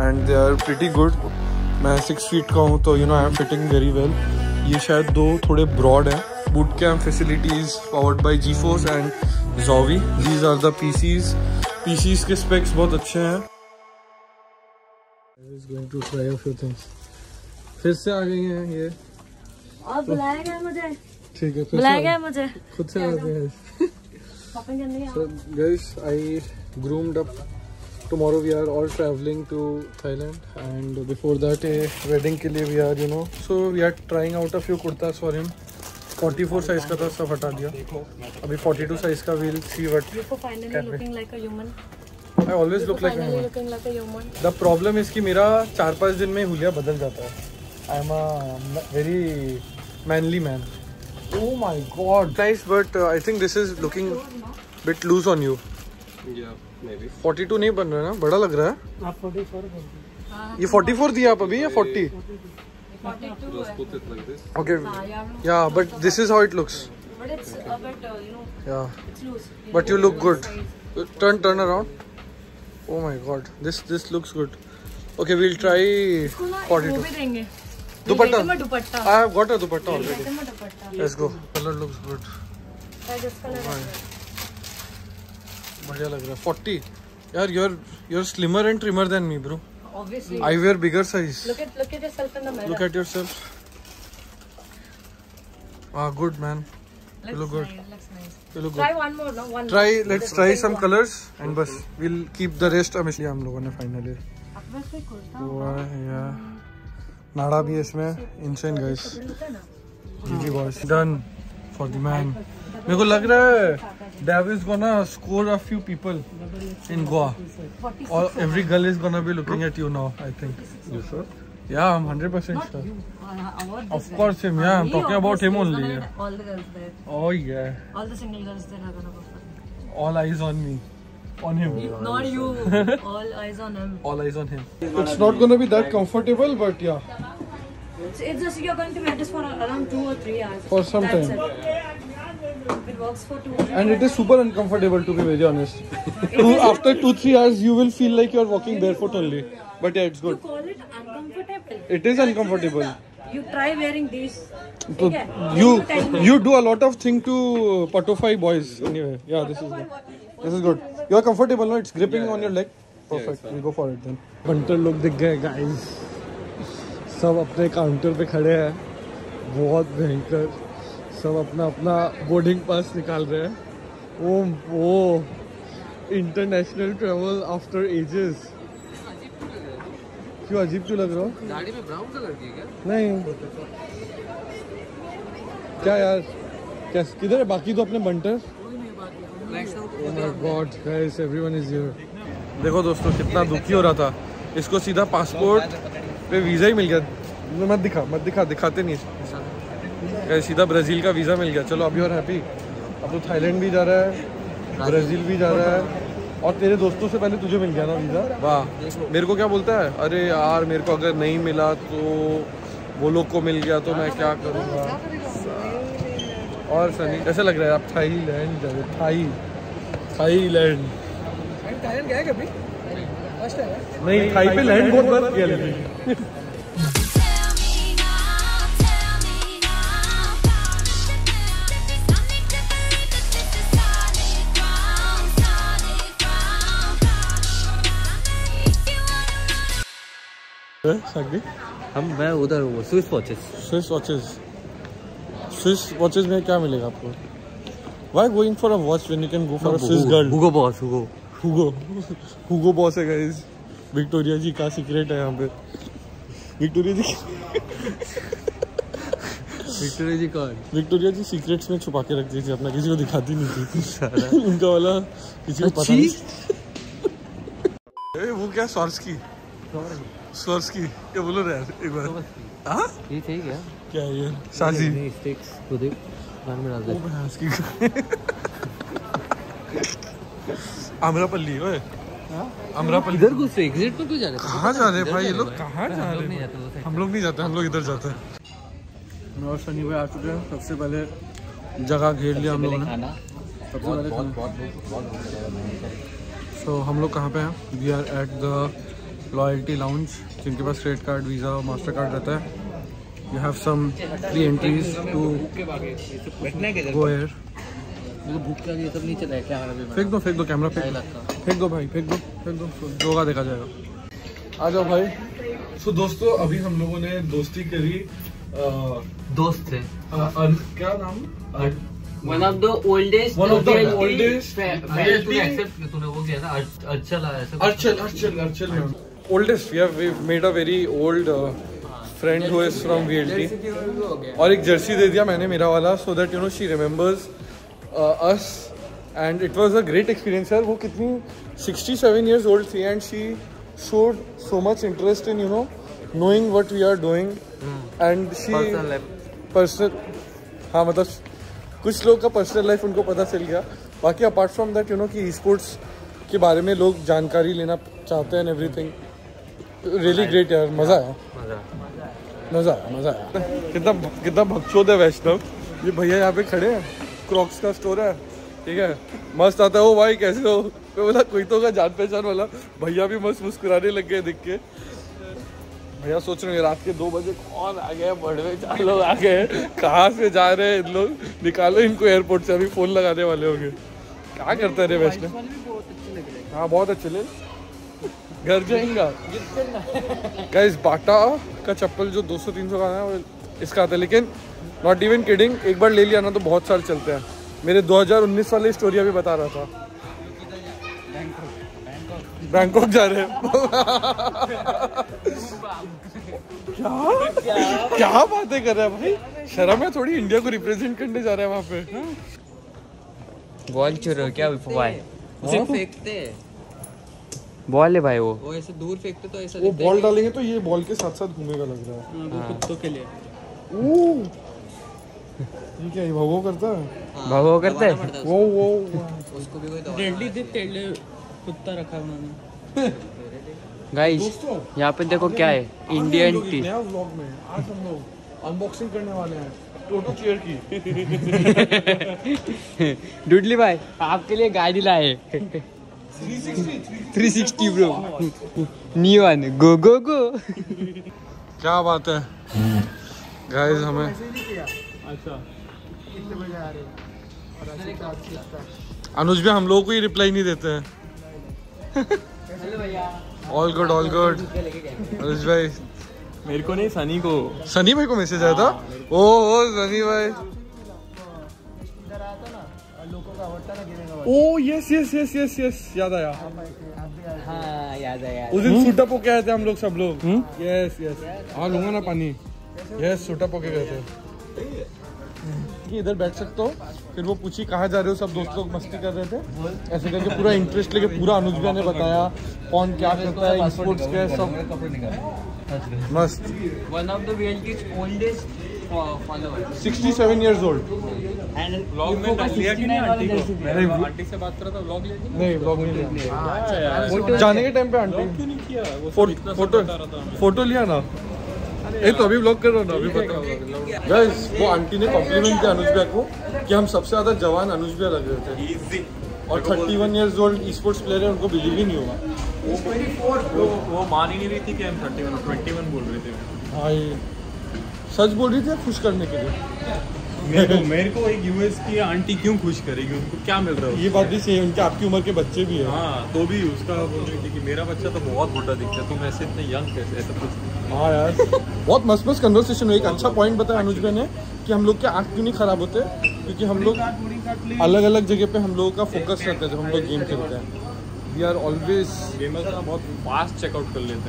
And they are pretty good. मैं 6 feet का हूँ तो you know I am fitting very well. ये शायद दो थोड़े ब्रॉड हैं। Boot camp facilities powered by GeForce and Zowie. These are the PCs के स्पेक्स बहुत अच्छे हैं। फिर से आ गई हैं ये और बुलाएगा मुझे, ठीक है बुलाएगा मुझे खुद से आ गए। So guys, I groomed up. Tomorrow we are all traveling to Thailand, and before that, a wedding के लिए we are, you know, so we are trying out a few kurtas for him. 44 size का था सब हटा दिया, अभी 42 size का we'll see what. You finally looking like a human. I always look like a human. The problem is कि मेरा 4-5 दिन में हुलिया बदल जाता है. I am a very manly man. Oh my God, guys, but I think this is looking bit loose on you. Yeah, maybe. 42 नहीं बन रहा है ना, बड़ा लग रहा है। आप 44 ये 44 दिया आप अभी या 40? 42 है। Okay. Yeah, but this is how it looks. But it's a bit, you know. Yeah. It's loose. But you look good. Turn around. Oh my God, this looks good. Okay, we'll try 42. Dupatta. I have got a dupatta already. Let's go. Color looks good. बढ़िया लग रहा है। 40. यार, you're slimmer and trimmer than me, bro. Obviously. I wear bigger size. Look at yourself in the mirror. Look at yourself. Ah, good man. You look good. You look good. Try one more, no? One. Try. Let's try some colors and बस. We'll keep the rest. अब इसलिए हम लोगों ने finally. हुआ है यार. नाड़ा भी इसमें insane guys. GG boys done for the man. मेरे को लग रहा है Dave is gonna score a few people in Goa और every girl is gonna be looking at you now I think. You sure? Yeah I am 100% sure. Of course him, yeah I am talking about him only. All the girls there. Oh yeah. All the single girls there are gonna go for me. All eyes on me. On him. You, not you. All eyes on him. All eyes on him. It's not going to be that comfortable, but yeah. It's just you're going to wear this for around 2 or 3 hours. For some time. It works for 2 hours. And it is super uncomfortable, to be very honest. After 2-3 hours, you will feel like you're walking barefoot only. But yeah, it's good. You call it uncomfortable. It is uncomfortable. You try wearing these. Okay. You do a lot of thing to putify boys anyway. Yeah, this is good. You are comfortable, no? It's gripping on your leg. Perfect. We'll go for it then. Bunter लोग दिख गए guys. सब अपने counter पे खड़े हैं. बहुत भयंकर. सब अपना बोर्डिंग पास निकाल रहे हैं. Oh, international travel after ages. क्यों अजीब क्यों लग रहा हो? गाड़ी में ब्राउन कलर की क्या? नहीं। क्या यार? कैसे किधर है बाकी तो अपने बंटर? Oh my God, guys, everyone is here. देखो दोस्तों कितना दुखी हो रहा था, इसको सीधा पासपोर्ट पे वीज़ा ही मिल गया। मत दिखा दिखाते नहीं, सीधा ब्राज़ील का वीज़ा मिल गया। चलो अभी और हैप्पी। अब तो थाईलैंड भी जा रहा है, ब्राज़ील भी जा रहा है, और तेरे दोस्तों से पहले तुझे मिल गया ना वीज़ा। वाह। मेरे को क्या बोलता है, अरे यार मेरे को अगर नहीं मिला तो वो लोग को मिल गया तो मैं क्या करूँगा। और सनी ऐसा लग रहा है आप थाईलैंड जा रहे हो। थाईलैंड गया कभी? नहीं, थाई पे लैंड बहुत बार किया लेकिन। मैं उधर हूँ स्विस वॉचेस। Swiss watches में क्या मिलेगा आपको? Why going for a watch when you can go for a Swiss girl? Hugo boss है guys. विक्टोरिया जी का सीक्रेट है यहाँ पे। विक्टोरिया जी सीक्रेट्स में छुपा के रखती थी अपना, किसी को दिखाती नहीं थी सारा। उनका वाला किसी को पता नहीं। ए वो क्या स्वार्स्की क्या बोलो रहे यार एक बार। हाँ ये ठीक है क्या ये साजी स्टिक्स खुदे कान में डाल दे। आम्रपल्ली ओए। आम्रपल्ली इधर घुसे एग्जिट पे क्यों जा रहे? कहाँ जा रहे भाई ये लोग? कहाँ जा रहे? हम लोग नहीं जाते, हम लोग इधर जाते हैं। और सनी भाई आ चुके हैं। सबसे पहले जगह घेर लिया हम लोगों ने। सबसे पहले खाना। सो हम लोग कहाँ पे हैं? We are at the loyalty lounge, जिनके पास credit card, Visa, Mastercard रहता है, you have some free entries to go here. फेंक दो कैमरा, फेंक दो भाई, फेंक दो, होगा देखा जाएगा। आ जाओ भाई। सो दोस्तों, अभी हम लोगों ने दोस्ती करी। दोस्त थे, क्या नाम? और एक जर्सी दे दिया मैंने, मेरा वाला, so that you know she remembers us, and it was a great experience यार। वो कितनी 67 ईयर्स ओल्ड थी and she showed so much interest in you know knowing what we are doing and she personal. हाँ मतलब कुछ लोग का personal life उनको पता चल गया। बाकी apart from that you know कि ई स्पोर्ट्स के बारे में लोग जानकारी लेना चाहते हैं, एवरीथिंग रियली ग्रेट यार। मज़ा आया। कितना भक्चोद है वैष्णव। ये भैया यहाँ पे खड़े हैं, क्रॉक्स का स्टोर है, ठीक है, मस्त आता है, ओ भाई कैसे हो, मैं बोला कोई तो का जान पहचान वाला। भैया भी मस्त मुस्कुराने लग गए देख के। भैया सोच रहे हैं रात के 2 बजे कौन आ गया, बड़े 4 लोग आ गए, कहाँ से जा रहे हैं इन लोग, निकालो इनको एयरपोर्ट से, अभी फ़ोन लगाने वाले होंगे। क्या करते रहे वैसे। हाँ बहुत अच्छे लगे, घर जाएंगा। गाइस बाटा का चप्पल जो 200-300 का है इसका आता है, लेकिन नॉट इवन किडिंग, एक बार ले लिया ना तो बहुत सारे चलते हैं। मेरे 2019 वाले स्टोरी अभी बता रहा था, बैंकॉक जा रहे क्या बातें कर रहे हैं भाई, शर्म है थोड़ी, इंडिया को रिप्रेजेंट करने जा रहे हैं वहाँ पे। बॉल चुर क्या भाई, फेंकते बॉल है भाई, वो ऐसे दूर फेंकते तो ऐसा वो बॉल डालेंगे तो ये बॉल के साथ साथ घूमेगा लग रहा है कुत्तों के लिए। ये क्या भागो करता है, वो उसको भी कोई कुत्ता रखा उन्होंने। गाइस यहाँ पे देखो क्या है, इंडियन टी। नया व्लॉग में आज हम लोग अनबॉक्सिंग करने वाले हैं टोटो चेयर की। डुडली भाई आपके लिए गाड़ी लाए, 360 bro, neon go go go. क्या बात है गाइस, हमें अच्छा कितने बजे आ रहे हो अनुज भी, हम लोगों को ही रिप्लाई नहीं देते हैं। All good all good. Anuj भाई मेरे को नहीं, सनी भाई को मैसेज आया था। ओ सनी भाई, ओ यस याद आया, उस दिन सूटा पोके आए थे हम लोग सब लोग। यस हाँ लूंगा ना पानी, यस सूटा पोके गए थे। कि इधर बैठ सकते हो, फिर वो पूछी कहाँ जा रहे हो, सब दोस्त लोग मस्ती कर रहे थे ऐसे करके, पूरा इंटरेस्ट लेके पूरा अनुज भैया ने बताया कौन क्या करता है, स्पोर्ट्स के सब मस्त। One of the realties oldest followers, 67 years old. Vlog में लिया कि नहीं आंटी को, मैंने आंटी से बात करा था, व्लॉग ले लिया नहीं, व्लॉग नहीं जाने के टाइम पे आंटी क्यों नहीं किया, वो फोटो लिया ना। ए तो अभी व्लॉग कर रहा हूँ ना, अभी बताओ गाइस। वो आंटी ने कॉम्प्लीमेंट किया अनुज भैया को कि हम सबसे ज्यादा जवान अनुज भैया लग रहे थे, और 31 years old e sports player है, उनको बिलीव ही नहीं हुआ, वो मान ही नहीं रही थी कि हम 31 बोल रहे थे। भाई सच बोल रही थी, खुश करने के लिए। मेरे को एक यूएस की आंटी क्यों खुश करेगी, उनको क्या मिल रहा है, ये बात भी सही है, उनके आपकी उम्र के बच्चे भी है। हाँ तो भी उसका बोल रही थी कि मेरा बच्चा तो बहुत मोटा दिखता है, तुम ऐसे इतने यंग कैसे, ऐसा कुछ। हाँ यार बहुत मस्त कन्वर्सेशन हुई। एक अच्छा पॉइंट बताया अनुज भाई ने कि हम लोग के आँख क्यों नहीं खराब होते, क्योंकि हम लोग अलग अलग जगह पे हम लोगों का फोकस रहता है जब हम लोग गेम खेलते हैं। वी आर ऑलवेज गेमर्स, बहुत फास्ट चेकआउट कर लेते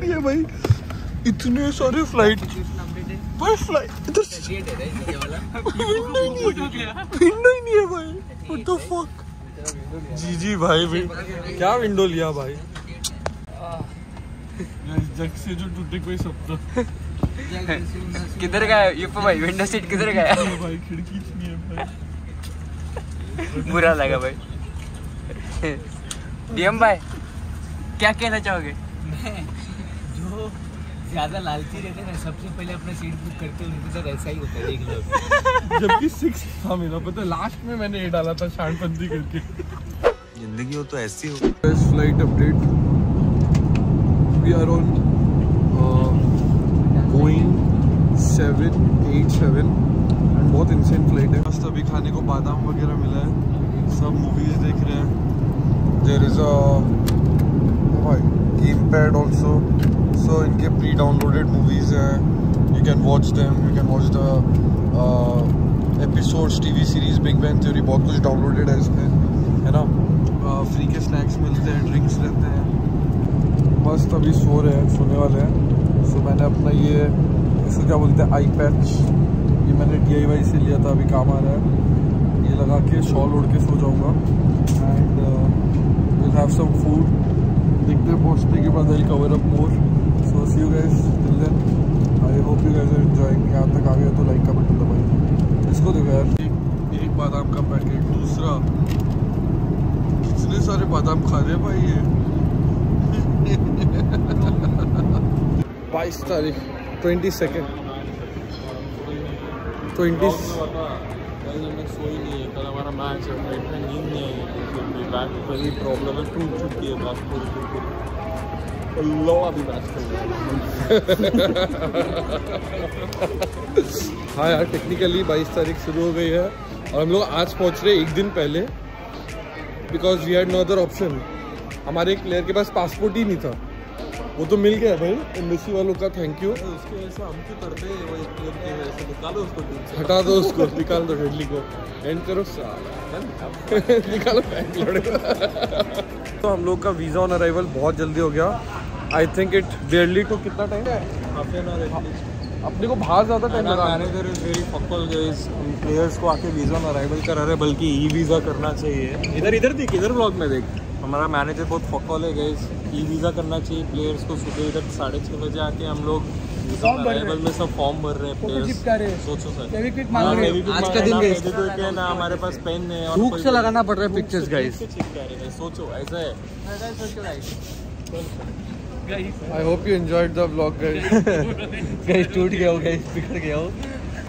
हैं भाई। इतने सारे फ्लाइट नहीं है भाई, जी जी भाई क्या विंडो लिया भाई, जग से जो टूटे कोई सपना। किधर गया ये भाई, विंडो सीट किधर गया भाई, खिड़की इतनी है भाई, बुरा लगा भाई। डीएम भाई क्या कहना चाहोगे? मैं जो ज्यादा लालची रहते हैं ना, सबसे पहले अपना सीट बुक करते हैं, उनके साथ ऐसा ही होता है एक लोग। जबकि 6 था मेरा, पता लास्ट में मैंने ये डाला था शानपंथी करके। जिंदगी हो तो ऐसी हो। Best flight update, we are on Boeing 787 and बहुत इंसेंट फ्लाइट है। बस अभी खाने को बादाम वगैरह मिला है, सब मूवीज देख रहे हैं। There is a game pad also, so इनके प्री डाउनलोडेड मूवीज हैं, you can watch them, you can watch the episodes, TV series, big bang theory, बहुत कुछ डाउनलोडेड है इसमें, है ना। फ्री के स्नैक्स मिलते हैं, ड्रिंक्स रहते हैं। बस अभी सो रहे हैं, सोने वाले हैं। सो मैंने अपना ये इसको क्या बोलते हैं, आई पैच, ये मैंने DIY से लिया था, अभी काम आ रहा है। ये लगा के शॉल ओढ़ के सो जाऊँगा and will have some food. देखते हैं पहुँचने के बाद I cover up more. So see you guys till then. I hope you guys are enjoying. यहाँ तक आ गया तो लाइक का बटन दबाइए। इसको देखो यार, एक बादाम का पैकेट, दूसरा, कितने सारे बादाम खा रहे भाई ये। 22 तारीख, 22nd, 20। सोई नहीं है, कल हमारा मैच है, नींद नहीं है, बैक पर ही प्रॉब्लम है, टूट चुकी है बैक पूरी। अभी मैच हाँ यार, टेक्निकली 22 तारीख शुरू हो गई है और हम लोग आज पहुंच रहे हैं एक दिन पहले, because we had no other option. हमारे एक प्लेयर के पास पासपोर्ट ही नहीं था, वो तो मिल गया भाई एम्बेसी वालों का, थैंक यू। हटा दो उसको, निकाल दो हेडली को, एंड करो निकालो तो हम लोग का वीज़ा ऑन अराइवल बहुत जल्दी हो गया। I think it dearly to कितना टाइम है अपने को, बाहर ज़्यादा टाइम लगा। Manager is very fickle, players को आके वीज़ा ऑन अराइवल करा रहे, बल्कि ई वीज़ा करना चाहिए। इधर देख, इधर ब्लॉग में देख, हमारा मैनेजर बहुत फकल है गाइस। ई वीज़ा करना चाहिए प्लेयर्स को। सुबह इधर 6:30 बजे आके हम लोग अराइवल में सब फॉर्म भर रहे हैं प्लेयर्स। सोचो सर, आज का दिन है ना, हमारे पास पेन है और धूप से लगाना पड़ रहा है पिक्चर्स गाइस। सोचो ऐसा है। I hope you enjoyed the vlog guys. टूट गया हो गाइस, बिगड़ गया हो।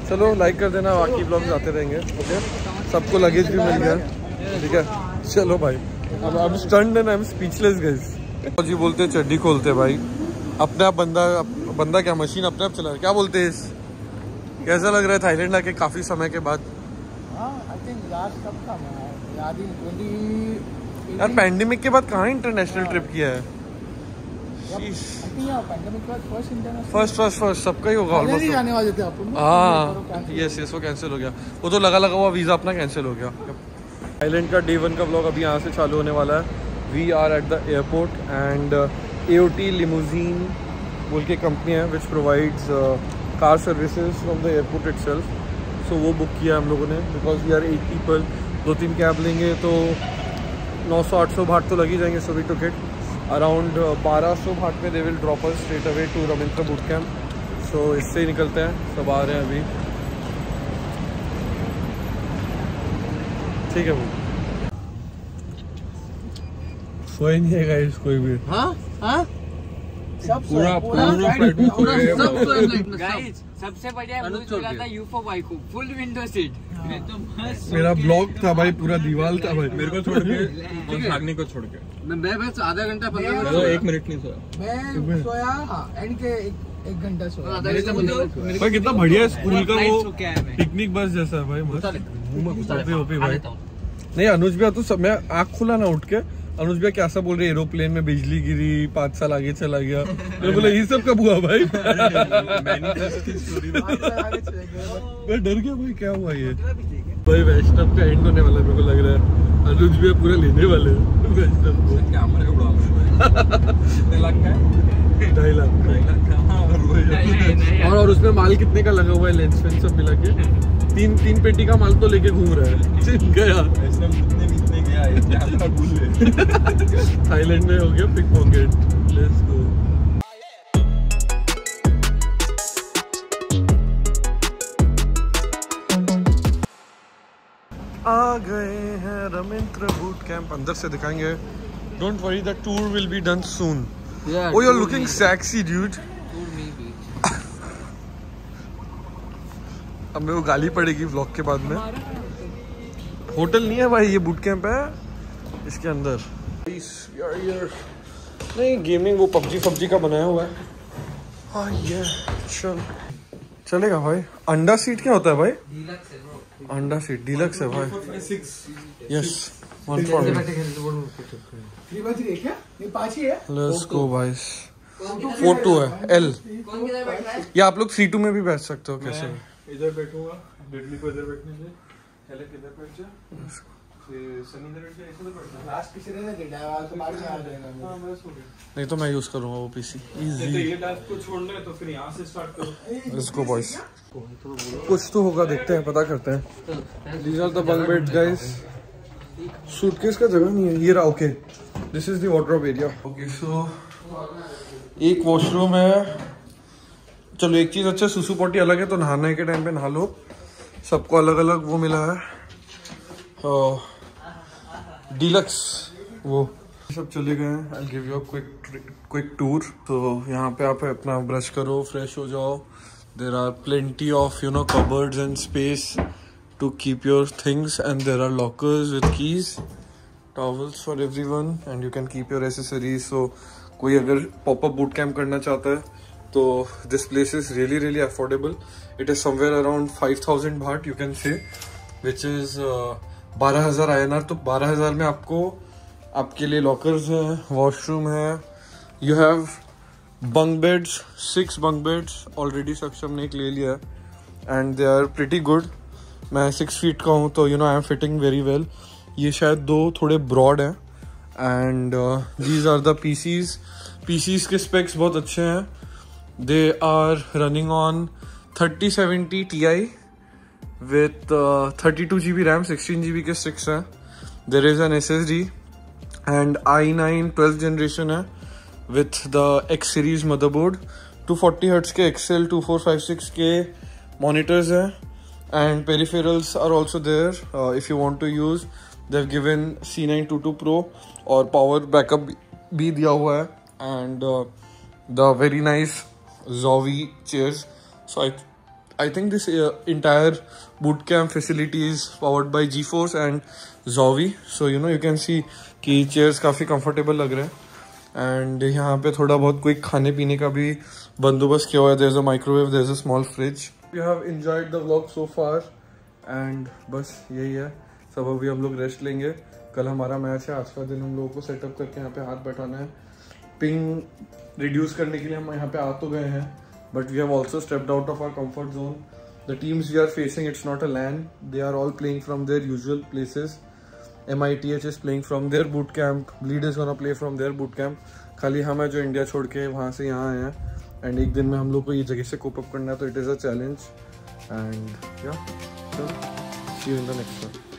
चलो लाइक कर देना, बाकी व्लॉग्स आते रहेंगे। ओके, सबको लगेज भी मिल गया, ठीक है। चलो भाई, अब I am stunned and I am speechless guys. जी बोलते चड्डी खोलते भाई, अपना बंदा क्या मशीन अपने आप चला रहा, क्या बोलते हैं इस। कैसा लग रहा है थाईलैंड आके काफ़ी समय के बाद? यार पैंडेमिक के बाद कहाँ इंटरनेशनल ट्रिप किया है। फर्स्ट सबका ही होगा ऑलमोस्ट। हाँ यस, वो कैंसिल हो गया, वो तो लगा हुआ वीज़ा अपना कैंसिल हो गया। थाईलैंड का Day 1 का व्लॉग अभी यहाँ से चालू होने वाला है। We are at the airport and AOT Limousine बोल के कंपनी है which provides car services from the airport itself. So वो बुक किया हम लोगों ने, because we are 8 people. 2-3 cab लेंगे तो 900-800 भाट तो लग ही जाएंगे। So we took it around 1200 baht में they will drop us straight away to Ramindra boot camp. सो इससे ही निकलते हैं, सब आ रहे हैं अभी, ठीक है। वो सोए नहीं है गाइस कोई भी। हाँ हाँ, पूरा गाइस। सबसे बढ़िया था यूफो बाइको, फुल विंडो सीट। मैं तो मस्त, मेरा ब्लॉक था भाई, पूरा दीवार था भाई, मेरे को छोड़ के, भागने को छोड़ के। मैं बस आधा घंटा, 1 मिनट नहीं सोया। मैं सोया एंड के 1 घंटा सोया भाई। कितना बढ़िया स्कूल का वो पिकनिक बस जैसा भाई, मस्त। नहीं अनुज भैया, तो मैं आँख खुला ना उठ के, अनुज भैया कैसा बोल रहे, एरोप्लेन में बिजली गिरी, 5 साल आगे चला गया। मैं बोला ये सब कब हुआ भाई। मैं डर गया भाई, क्या हुआ ये भाई। वैष्णव का एंड होने वाला मेरे को लग रहा है, अनुज भैया पूरा लेने वाले वैष्णव को। कैमरे का उड़ा 2.5 लाख और उसमें माल कितने का लगा हुआ है, लेंस वेंस सब मिला के 3 पेटी का माल तो लेके घूम रहा है थाईलैंड में। हो गया पिक पॉकेट, लेट्स गो। आ गए हैं रमिंद्र बूट कैंप, अंदर से दिखाएंगे। Don't worry, the tour will be done soon. Oh you are looking sexy dude. अब मेरे को गाली पड़ेगी व्लॉग के बाद में। होटल नहीं है भाई, ये बूट कैंप है। इसके अंदर नहीं गेमिंग वो पबजी का बनाया हुआ है। हाँ ये चल चलेगा भाई। अंडा सीट क्या होता है भाई? अंडा सीट डीलक्स है भाई। यस 1.4 है एल। ये आप लोग C2 में भी बैठ सकते हो। कैसे इधर बैठूंगा को इधर नहीं तो मैं यूज करूंगा वो पीसी। इसको बॉयस कुछ तो होगा, देखते हैं पता करते हैं। These are the bunk beds guys. Suitcase का जगह नहीं है ये। Okay this is the wardrobe area. Okay so एक वॉशरूम है। चलो एक चीज अच्छा सुसु पॉटी अलग है तो नहाने के टाइम पे नहा लो। सबको अलग अलग वो मिला है डीलक्स वो सब चले गए हैं। I give you a quick tour. तो यहाँ पे आप अपना ब्रश करो, फ्रेश हो जाओ। There are plenty of you know cupboards and space to keep your things and there are lockers with keys, towels for everyone and you can keep your accessories. So कोई अगर popup boot camp करना चाहता है तो this place is really really affordable. It is somewhere around 5000 baht you can say, which is 12000 INR। तो 12000 में आपको आपके लिए लॉकर्स हैं, वॉशरूम है, you have bunk beds, 6 bunk beds already Saksham ने एक ले लिया है and they are pretty good. मैं 6 फीट का हूँ तो you know I am fitting very well. ये शायद दो थोड़े ब्रॉड हैं and these are the PCs. PCs के स्पेक्स बहुत अच्छे हैं। They are running on 3070 Ti with 32GB RAM, 16GB के sticks हैं। There is an SSD and i9 12th generation है with the X series motherboard। 240Hz के XL 2456 के monitors हैं and peripherals are also there if you want to use। They've given C922 Pro और power backup भी दिया हुआ है and the very nice Zowie chairs. So I think this entire boot camp facility is powered by GeForce and Zowie. So you know you can see कि chairs काफ़ी comfortable लग रहे हैं and यहाँ पे थोड़ा बहुत कोई खाने पीने का भी बंदोबस्त किया हुआ है। There's a microwave, there's a small fridge. You have enjoyed the vlog so far and बस यही है सब। अभी हम लोग रेस्ट लेंगे, कल हमारा मैच है। आज का दिन हम लोगों को सेटअप करके यहाँ पे हाथ बैठाना है। पिंग रिड्यूस करने के लिए हम यहाँ पे आ तो गए हैं but we have also stepped out of our comfort zone. The teams we are facing it's not a LAN, they are all playing from their usual places. MITH is playing from their boot camp, Bleed is gonna play from their boot camp. खाली हम है जो India छोड़ के वहाँ से यहाँ आए हैं एंड एक दिन में हम लोग को ये जगह से कोप अप करना है तो it is a challenge and या see you in the next one.